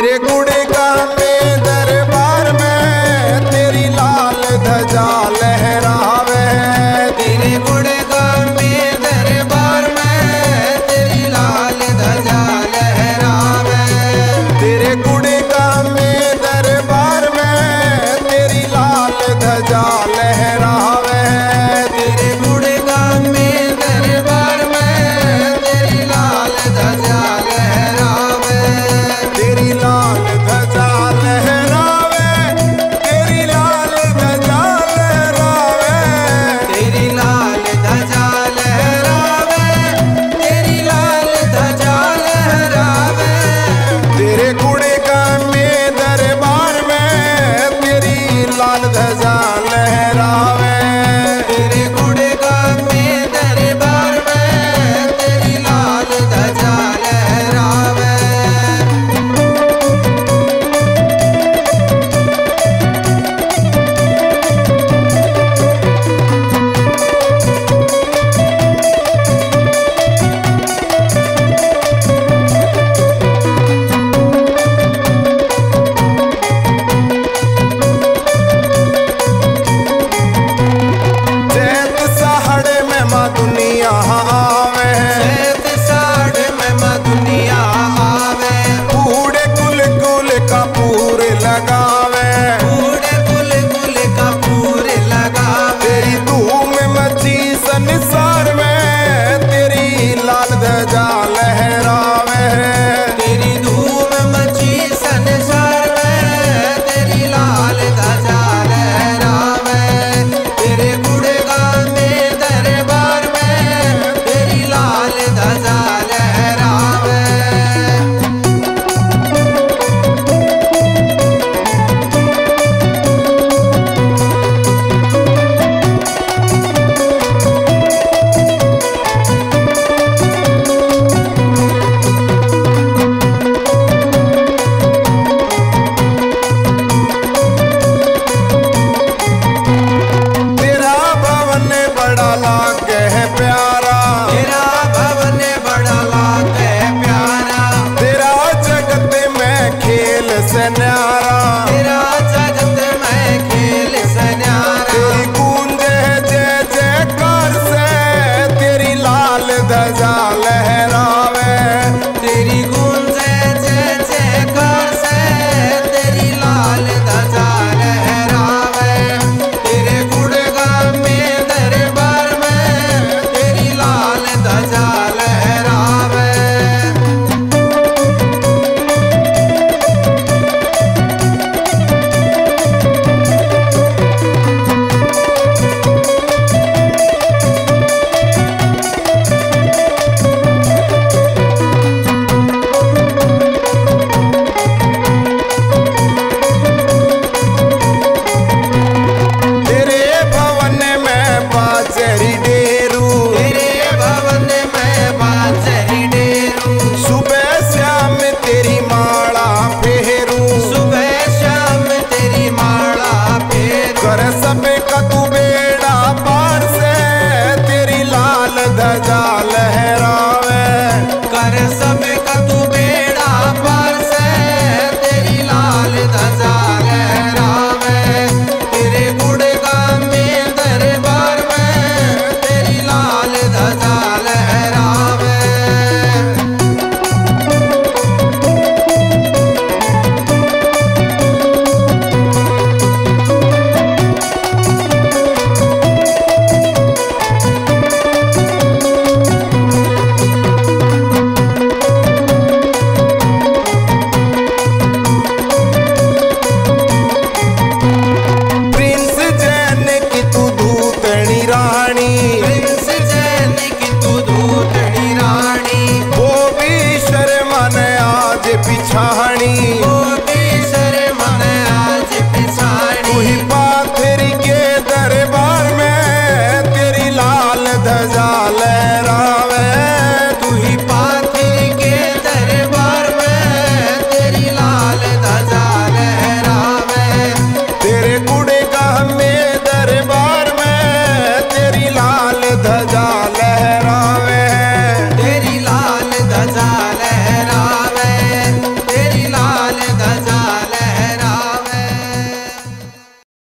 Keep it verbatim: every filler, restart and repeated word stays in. तेरे गुड़े का में दरबार में तेरी लाल ध्वजा लहरावे। तेरे गुड़े का में दरबार में तेरी लाल ध्वजा लहरावे। तेरे गुड़े का में दरबार में तेरी लाल ध्वजा लहरावे। तेरे गुड़े का में दरबार में तेरी लाल ध्वजा तेरी लाल ध्वजा लहरावे। तेरी लाल ध्वजा लहरावे। तेरी लाल ध्वजा लहरावे। तेरी लाल ध्वजा लहरावे। तेरे गुड़े का में दरबार में तेरी लाल ध्वजा लहरावे। तेरे गुड़े का में दरबार में तेरी लाल ध्वजा लहरावे। छाहनी